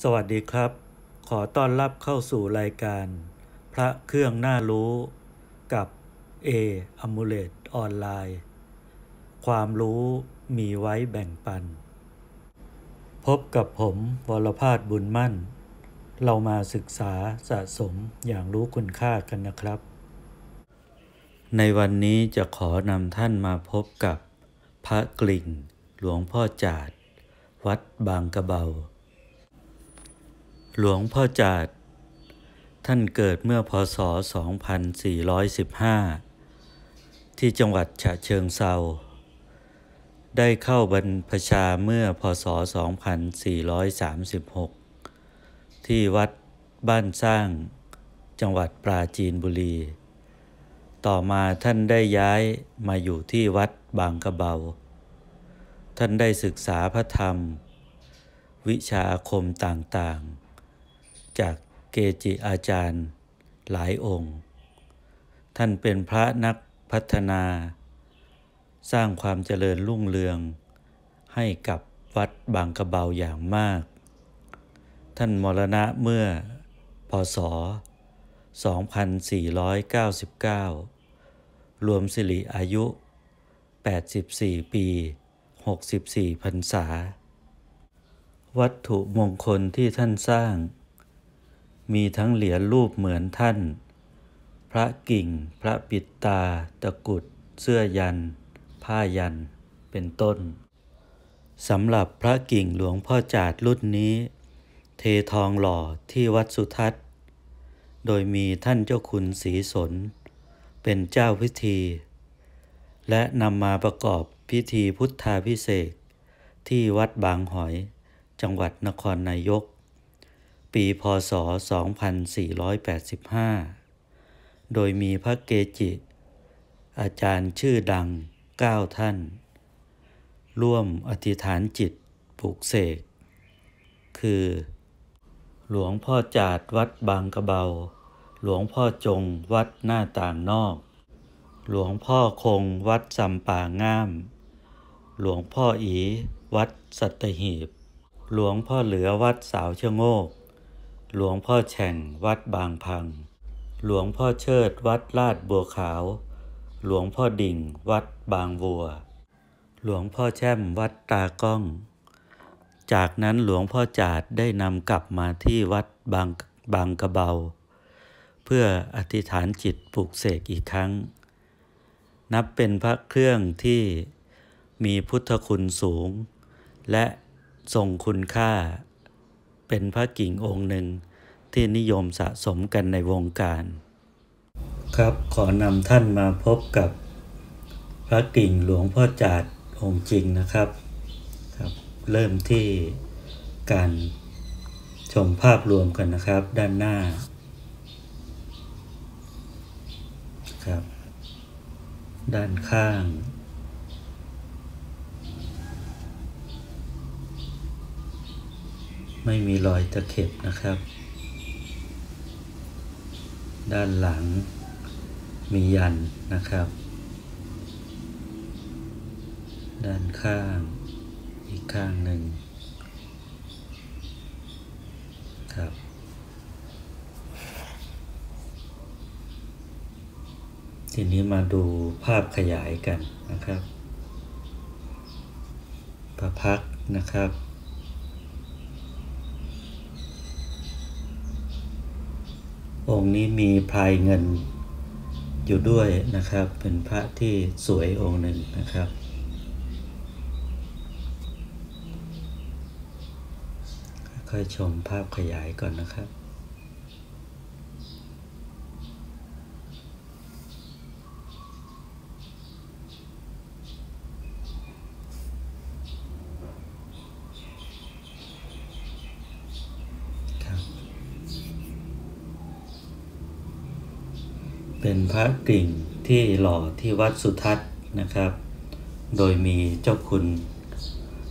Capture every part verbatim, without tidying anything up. สวัสดีครับขอต้อนรับเข้าสู่รายการพระเครื่องน่ารู้กับเออมูเลตออนไลน์ความรู้มีไว้แบ่งปันพบกับผมวรพาสบุญมั่นเรามาศึกษาสะสมอย่างรู้คุณค่ากันนะครับในวันนี้จะขอนำท่านมาพบกับพระกลิ่งหลวงพ่อจาดวัดบางกระเบาหลวงพ่อจาดท่านเกิดเมื่อพศสองพันสี่ร้อยสิบห้าที่จังหวัดฉะเชิงเทราได้เข้าบรรพชาเมื่อพศสองพันสี่ร้อยสามสิบหกที่วัดบ้านสร้างจังหวัดปราจีนบุรีต่อมาท่านได้ย้ายมาอยู่ที่วัดบางกระเบาท่านได้ศึกษาพระธรรมวิชาอาคมต่างๆจากเกจิอาจารย์หลายองค์ท่านเป็นพระนักพัฒนาสร้างความเจริญรุ่งเรืองให้กับวัดบางกระเบาอย่างมากท่านมรณะเมื่อพศสองพันสี่ร้อยเก้าสิบเก้ารวมสิริอายุแปดสิบสี่ปีหกสิบสี่พรรษาวัตถุมงคลที่ท่านสร้างมีทั้งเหรียญรูปเหมือนท่านพระกิ่งพระปิดตาตะกรุดเสื้อยันต์ผ้ายันต์เป็นต้นสำหรับพระกิ่งหลวงพ่อจาดรุ่นนี้เททองหล่อที่วัดสุทัศน์โดยมีท่านเจ้าคุณศรีสนเป็นเจ้าพิธีและนำมาประกอบพิธีพุทธาภิเษกที่วัดบางหอยจังหวัดนครนายกปีพศสองพันสี่ร้อยแปดสิบห้าโดยมีพระเกจิอาจารย์ชื่อดังเก้าท่านร่วมอธิษฐานจิตปลุกเสกคือหลวงพ่อจาดวัดบางกระเบาหลวงพ่อจงวัดหน้าต่างนอกหลวงพ่อคงวัดสำป่าง่ามหลวงพ่ออีวัดสัตหีบหลวงพ่อเหลือวัดสาวชะโงกหลวงพ่อแฉ่งวัดบางพังหลวงพ่อเชิดวัดลาดบัวขาวหลวงพ่อดิ่งวัดบางวัวหลวงพ่อแช่มวัดตากล้องจากนั้นหลวงพ่อจาดได้นำกลับมาที่วัดบางบางกระเบาเพื่ออธิษฐานจิตปลุกเสกอีกครั้งนับเป็นพระเครื่องที่มีพุทธคุณสูงและทรงคุณค่าเป็นพระกิ่งองค์หนึ่งที่นิยมสะสมกันในวงการครับขอนำท่านมาพบกับพระกิ่งหลวงพ่อจาดองค์จริงนะครับครับเริ่มที่การชมภาพรวมกันนะครับด้านหน้าครับด้านข้างไม่มีรอยตะเข็บนะครับด้านหลังมียันนะครับด้านข้างอีกข้างหนึ่งครับทีนี้มาดูภาพขยายกันนะครับพระพักตร์นะครับองค์นี้มีพลายเงินอยู่ด้วยนะครับเป็นพระที่สวยองค์หนึ่งนะครับค่อยชมภาพขยายก่อนนะครับเป็นพระกริ่งที่หล่อที่วัดสุทัศน์นะครับโดยมีเจ้าคุณ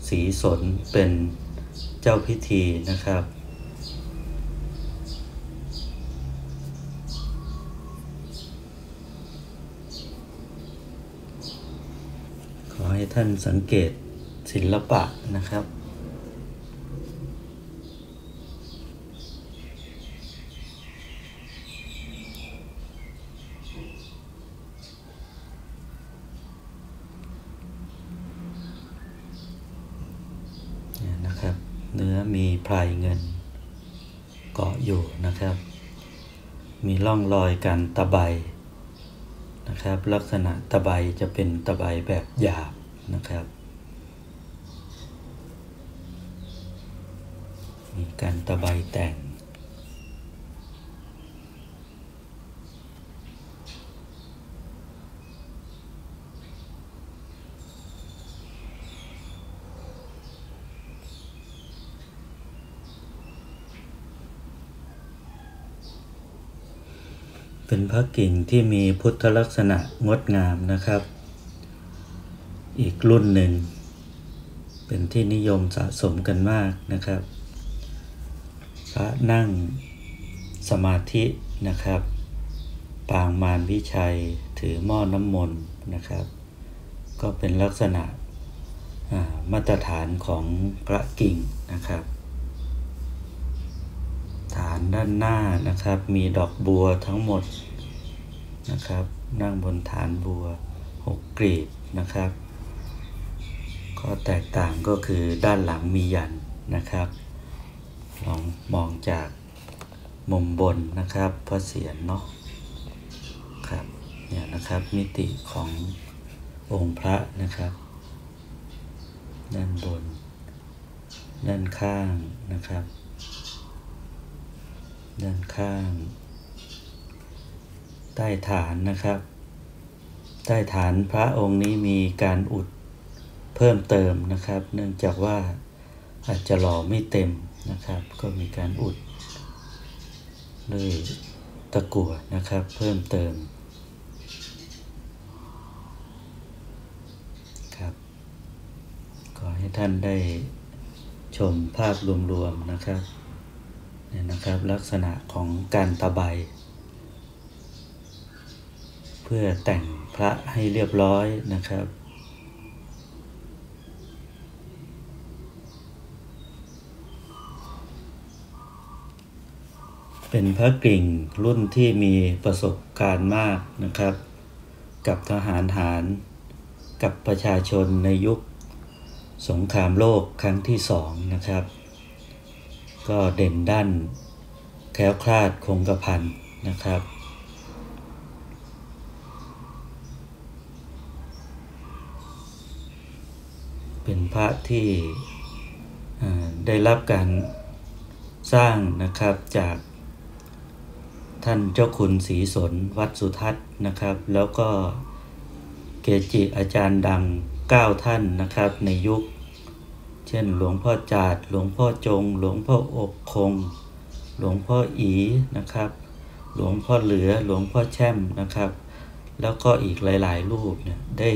ศรีสนเป็นเจ้าพิธีนะครับขอให้ท่านสังเกตศิลปะนะครับ นื้อมีพรายเงินเกาะอยู่นะครับมีร่องรอยการตะไบนะครับลักษณะตะไบจะเป็นตะไบแบบหยาบนะครับมีการตะไบแต่งเป็นพระกิ่งที่มีพุทธลักษณะงดงามนะครับอีกรุ่นหนึ่งเป็นที่นิยมสะสมกันมากนะครับพระนั่งสมาธินะครับปางมารวิชัยถือหม้อน้ำมนต์นะครับก็เป็นลักษณะมาตรฐานของพระกิ่งนะครับฐานด้านหน้านะครับมีดอกบัวทั้งหมดนะครับนั่งบนฐานบัวหกกลีบนะครับข้อแตกต่างก็คือด้านหลังมียันนะครับลองมองจากมุมบนนะครับพระเศียรเนาะครับเนี่ยนะครับมิติขององค์พระนะครับด้านบนด้านข้างนะครับด้านข้างใต้ฐานนะครับใต้ฐานพระองค์นี้มีการอุดเพิ่มเติมนะครับเนื่องจากว่าอาจจะหล่อไม่เต็มนะครับก็มีการอุดด้วยตะกั่วนะครับเพิ่มเติมครับขอให้ท่านได้ชมภาพรวมๆนะครับเนี่ยนะครับลักษณะของการตะไบเพื่อแต่งพระให้เรียบร้อยนะครับเป็นพระกิ่งรุ่นที่มีประสบการณ์มากนะครับกับทหารหารกับประชาชนในยุคสงครามโลกครั้งที่สองนะครับก็เด่นด้านแคล้วคลาดคงกระพันนะครับเป็นพระที่ได้รับการสร้างนะครับจากท่านเจ้าคุณศรีสนวัดสุทัศน์นะครับแล้วก็เกจิอาจารย์ดังเก้าท่านนะครับในยุคเช่นหลวงพ่อจาดหลวงพ่อจงหลวงพ่ออกคงหลวงพ่ออีนะครับหลวงพ่อเหลือหลวงพ่อแช่มนะครับแล้วก็อีกหลายๆรูปเนี่ยได้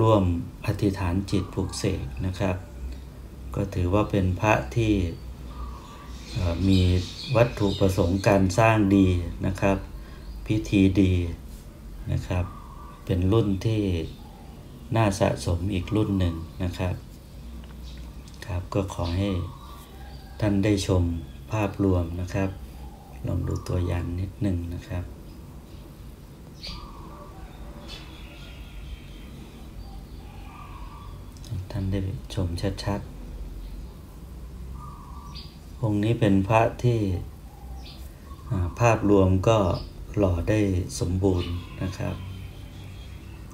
ร่วมอธิษฐานจิตปลุกเสกนะครับก็ถือว่าเป็นพระที่มีวัตถุประสงค์การสร้างดีนะครับพิธีดีนะครับเป็นรุ่นที่น่าสะสมอีกรุ่นหนึ่งนะครับครับก็ขอให้ท่านได้ชมภาพรวมนะครับลองดูตัวอย่างนิดหนึ่งนะครับท่านได้ชมชัดๆองค์นี้เป็นพระที่ภาพรวมก็หล่อได้สมบูรณ์นะครับ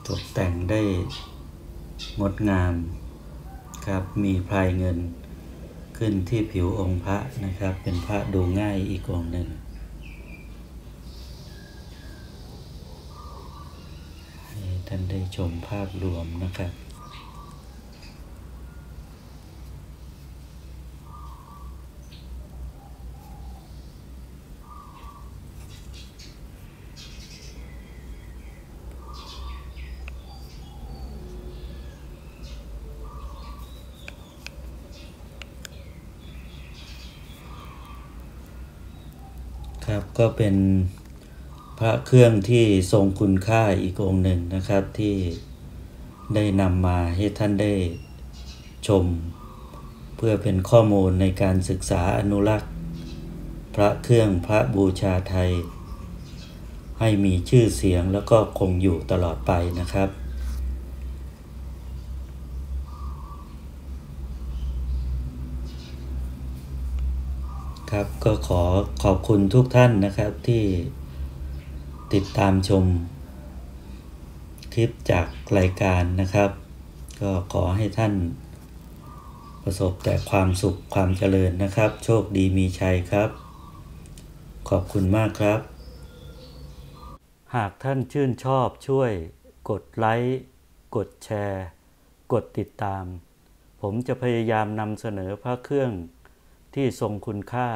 ตกแต่งได้งดงามครับมีพรายเงินขึ้นที่ผิวองค์พระนะครับเป็นพระดูง่ายอีกองค์หนึ่งให้ท่านได้ชมภาพรวมนะครับครับก็เป็นพระเครื่องที่ทรงคุณค่าอีกองค์หนึ่งนะครับที่ได้นำมาให้ท่านได้ชมเพื่อเป็นข้อมูลในการศึกษาอนุรักษ์พระเครื่องพระบูชาไทยให้มีชื่อเสียงแล้วก็คงอยู่ตลอดไปนะครับ ครับก็ขอขอบคุณทุกท่านนะครับที่ติดตามชมคลิปจากรายการนะครับก็ขอให้ท่านประสบแต่ความสุขความเจริญนะครับโชคดีมีชัยครับขอบคุณมากครับหากท่านชื่นชอบช่วยกดไลค์กดแชร์กดติดตามผมจะพยายามนำเสนอพระเครื่องที่ทรงคุณค่า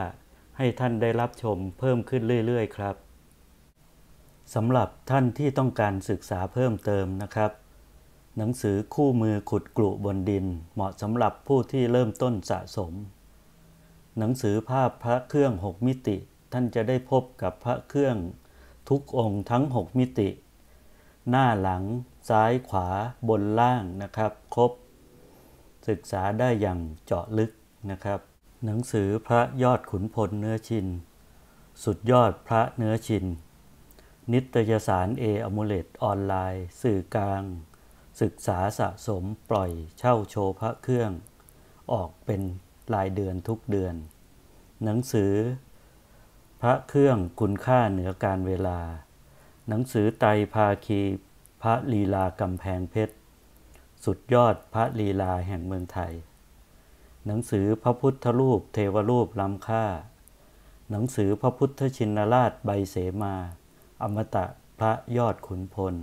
ให้ท่านได้รับชมเพิ่มขึ้นเรื่อยๆครับสำหรับท่านที่ต้องการศึกษาเพิ่มเติมนะครับหนังสือคู่มือขุดกรุบนดินเหมาะสำหรับผู้ที่เริ่มต้นสะสมหนังสือภาพพระเครื่องหกมิติท่านจะได้พบกับพระเครื่องทุกองค์ทั้งหกมิติหน้าหลังซ้ายขวาบนล่างนะครับครบศึกษาได้อย่างเจาะลึกนะครับหนังสือพระยอดขุนพลเนื้อชินสุดยอดพระเนื้อชินนิตยสารเออมูเลตออนไลน์สื่อกลางศึกษาสะสมปล่อยเช่าโชว์พระเครื่องออกเป็นรายเดือนทุกเดือนหนังสือพระเครื่องคุณค่าเหนือการเวลาหนังสือไตรภาคีพระลีลากำแพงเพชรสุดยอดพระลีลาแห่งเมืองไทยหนังสือพระพุทธรูปเทวรูปล้ำค่าหนังสือพระพุทธชินราชใบเสมาอมตะพระยอดขุนพล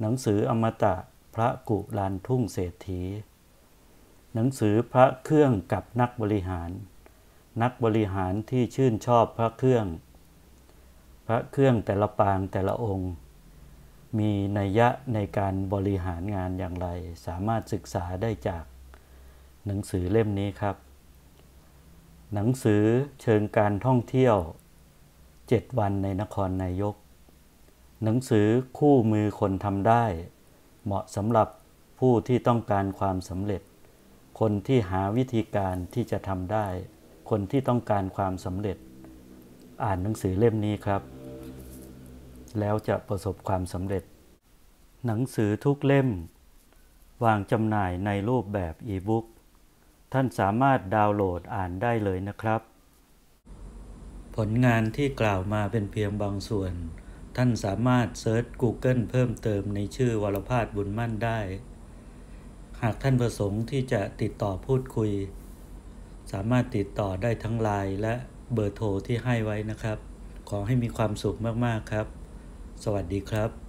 หนังสืออมตะพระกุลานทุ่งเศรษฐีหนังสือพระเครื่องกับนักบริหารนักบริหารที่ชื่นชอบพระเครื่องพระเครื่องแต่ละปางแต่ละองค์มีนัยยะในการบริหารงานอย่างไรสามารถศึกษาได้จากหนังสือเล่มนี้ครับหนังสือเชิงการท่องเที่ยวเจ็ดวันในนครนายกหนังสือคู่มือคนทำได้เหมาะสำหรับผู้ที่ต้องการความสำเร็จคนที่หาวิธีการที่จะทำได้คนที่ต้องการความสำเร็จอ่านหนังสือเล่มนี้ครับแล้วจะประสบความสำเร็จหนังสือทุกเล่มวางจำหน่ายในรูปแบบอีบุ๊กท่านสามารถดาวน์โหลดอ่านได้เลยนะครับผลงานที่กล่าวมาเป็นเพียงบางส่วนท่านสามารถเซิร์ช Google เพิ่มเติมในชื่อวรภาสบุญมั่นได้หากท่านประสงค์ที่จะติดต่อพูดคุยสามารถติดต่อได้ทั้ง ไลน์ และเบอร์โทรที่ให้ไว้นะครับขอให้มีความสุขมากๆครับสวัสดีครับ